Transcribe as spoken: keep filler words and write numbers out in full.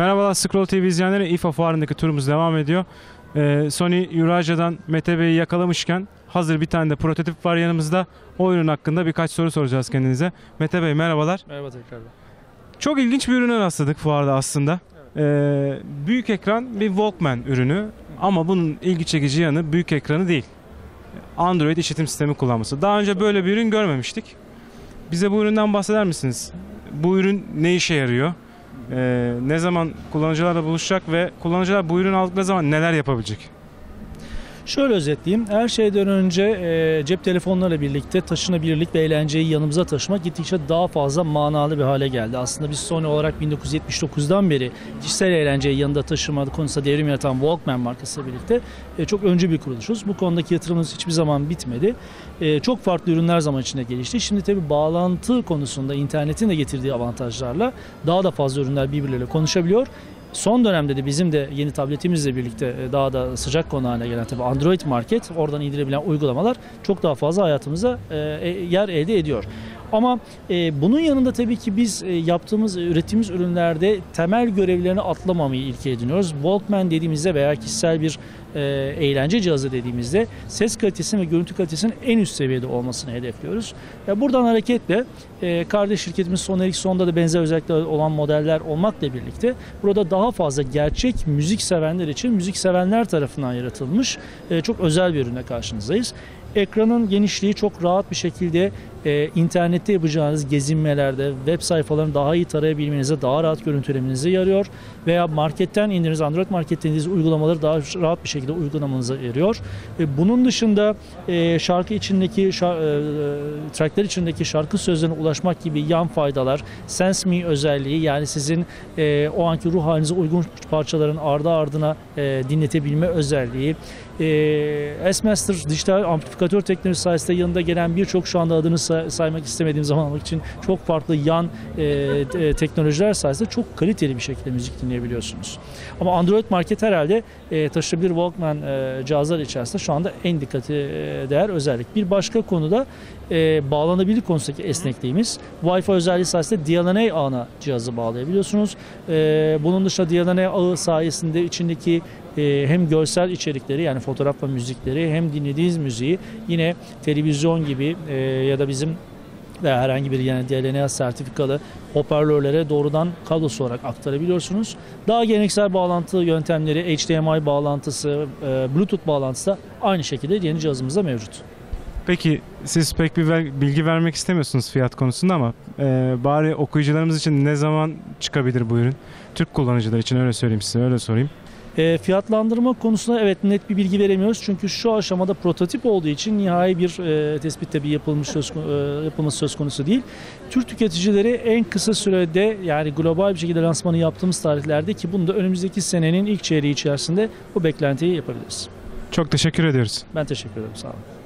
Merhabalar Scroll T V izleyenleri, İFA fuarındaki turumuz devam ediyor. Ee, Sony Eurasia'dan Mete Bey'i yakalamışken hazır bir tane de prototip var yanımızda. O ürün hakkında birkaç soru soracağız kendinize. Mete Bey merhabalar. Merhaba tekrar. Çok ilginç bir ürüne rastladık fuarda aslında. Evet. Ee, büyük ekran bir Walkman ürünü ama bunun ilgi çekici yanı büyük ekranı değil. Android işletim sistemi kullanması. Daha önce böyle bir ürün görmemiştik. Bize bu üründen bahseder misiniz? Bu ürün ne işe yarıyor? Ee, ne zaman kullanıcılarla buluşacak ve kullanıcılar bu ürünü aldıkları zaman neler yapabilecek? Şöyle özetleyeyim. Her şeyden önce e, cep telefonlarıyla birlikte taşınabilirlik ve eğlenceyi yanımıza taşımak gittikçe daha fazla manalı bir hale geldi. Aslında biz Sony olarak bin dokuz yüz yetmiş dokuz'dan beri kişisel eğlenceyi yanında taşıma konusunda devrim yaratan Walkman markasıyla birlikte e, çok öncü bir kuruluşuz. Bu konudaki yatırımımız hiçbir zaman bitmedi. E, çok farklı ürünler zaman içinde gelişti. Şimdi tabii bağlantı konusunda internetin de getirdiği avantajlarla daha da fazla ürünler birbirleriyle konuşabiliyor. Son dönemde de bizim de yeni tabletimizle birlikte daha da sıcak konu haline gelen tabii Android Market, oradan indirebilen uygulamalar çok daha fazla hayatımıza yer elde ediyor. Ama e, bunun yanında tabii ki biz e, yaptığımız, ürettiğimiz ürünlerde temel görevlerini atlamamayı ilke ediniyoruz. Walkman dediğimizde veya kişisel bir e, eğlence cihazı dediğimizde ses kalitesinin ve görüntü kalitesinin en üst seviyede olmasını hedefliyoruz. Ya, buradan hareketle e, kardeş şirketimiz Sony Ericsson'da da benzer özellikler olan modeller olmakla birlikte burada daha fazla gerçek müzik sevenler için müzik sevenler tarafından yaratılmış e, çok özel bir ürüne karşınızdayız. Ekranın genişliği çok rahat bir şekilde e, internette yapacağınız gezinmelerde web sayfalarını daha iyi tarayabilmenize, daha rahat görüntülemenize yarıyor. Veya marketten indirdiğiniz, Android marketten indirdiğiniz uygulamaları daha rahat bir şekilde uygulamanıza yarıyor. E, bunun dışında e, şarkı içindeki, şar, e, trackler içindeki şarkı sözlerine ulaşmak gibi yan faydalar, SenseMe özelliği, yani sizin e, o anki ruh halinize uygun parçaların ardı ardına e, dinletebilme özelliği, e, S-Master dijital amplifikasyon teknolojisi sayesinde yanında gelen birçok, şu anda adını say saymak istemediğim zaman almak için, çok farklı yan e, e, teknolojiler sayesinde çok kaliteli bir şekilde müzik dinleyebiliyorsunuz. Ama Android Market herhalde e, taşınabilir Walkman e, cihazlar içerisinde şu anda en dikkate değer özellik. Bir başka konuda e, bağlanabilir konusundaki esnekliğimiz. Wi-Fi özelliği sayesinde D L N A ağına cihazı bağlayabiliyorsunuz. E, bunun dışında D L N A ağı sayesinde içindeki hem görsel içerikleri, yani fotoğraf ve müzikleri, hem dinlediğiniz müziği yine televizyon gibi e, ya da bizim veya herhangi bir yani D L N A sertifikalı hoparlörlere doğrudan kablosu olarak aktarabiliyorsunuz. Daha geleneksel bağlantı yöntemleri, H D M I bağlantısı, e, Bluetooth bağlantısı da aynı şekilde yeni cihazımızda mevcut. Peki siz pek bir bilgi vermek istemiyorsunuz fiyat konusunda ama e, bari okuyucularımız için ne zaman çıkabilir bu ürün? Türk kullanıcılar için öyle söyleyeyim size, öyle sorayım. E, fiyatlandırma konusunda evet net bir bilgi veremiyoruz çünkü şu aşamada prototip olduğu için nihai bir e, tespit tabii yapılmış söz, e, yapılması söz konusu değil. Türk tüketicileri en kısa sürede, yani global bir şekilde lansmanı yaptığımız tarihlerde, ki bunu da önümüzdeki senenin ilk çeyreği içerisinde bu beklentiyi yapabiliriz. Çok teşekkür ediyoruz. Ben teşekkür ederim, sağ olun.